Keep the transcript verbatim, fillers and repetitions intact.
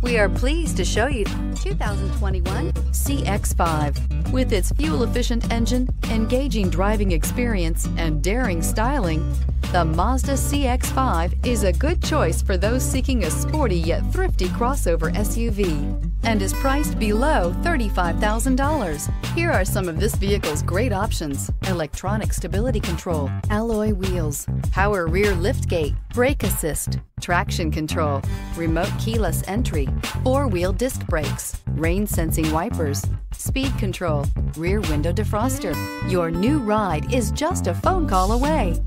We are pleased to show you two thousand twenty-one C X five. With its fuel-efficient engine, engaging driving experience, and daring styling, the Mazda C X five is a good choice for those seeking a sporty yet thrifty crossover S U V and is priced below thirty-five thousand dollars. Here are some of this vehicle's great options: electronic stability control, alloy wheels, power rear liftgate, brake assist, traction control, remote keyless entry, four-wheel disc brakes, rain-sensing wipers, speed control, rear window defroster. Your new ride is just a phone call away.